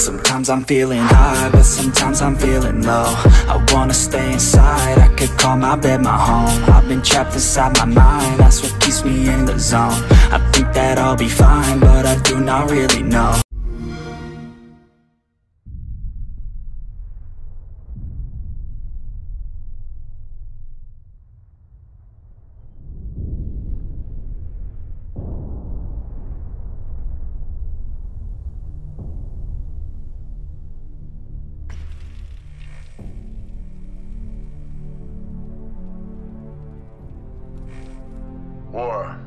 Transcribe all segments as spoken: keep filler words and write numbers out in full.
Sometimes I'm feeling high, but sometimes I'm feeling low. I wanna stay inside, I could call my bed my home. I've been trapped inside my mind, that's what keeps me in the zone. I think that I'll be fine, but I do not really know. War.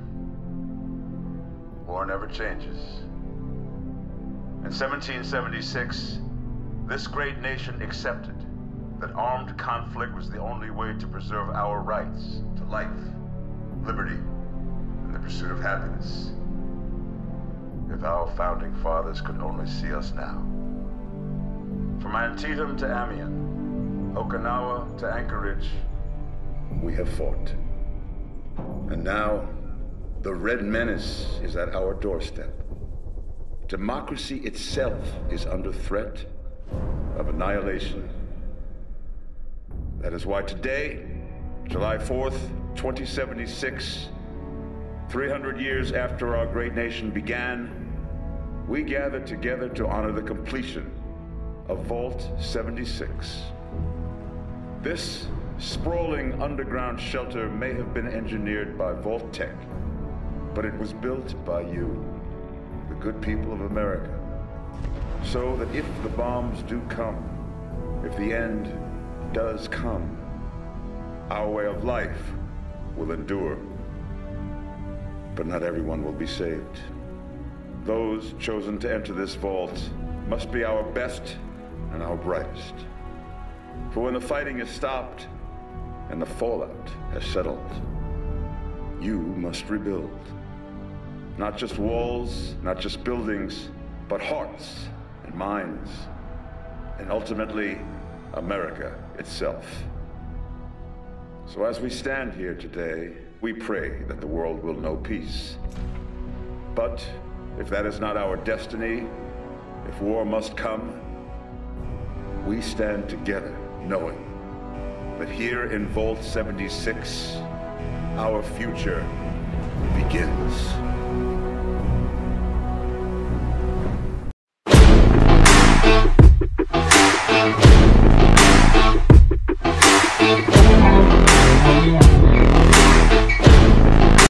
War never changes. In seventeen seventy-six, this great nation accepted that armed conflict was the only way to preserve our rights to life, liberty, and the pursuit of happiness. If our founding fathers could only see us now. From Antietam to Amiens, Okinawa to Anchorage, we have fought. And now, the Red Menace is at our doorstep. Democracy itself is under threat of annihilation. That is why today, July fourth, twenty seventy-six, three hundred years after our great nation began, we gather together to honor the completion of Vault seventy-six. This sprawling underground shelter may have been engineered by Vault-Tec, but it was built by you, the good people of America, so that if the bombs do come, if the end does come, our way of life will endure. But not everyone will be saved. Those chosen to enter this vault must be our best and our brightest. For when the fighting is stopped, and the fallout has settled, you must rebuild. Not just walls, not just buildings, but hearts and minds, and ultimately, America itself. So as we stand here today, we pray that the world will know peace. But if that is not our destiny, if war must come, we stand together knowing but here in Vault seventy-six, our future begins.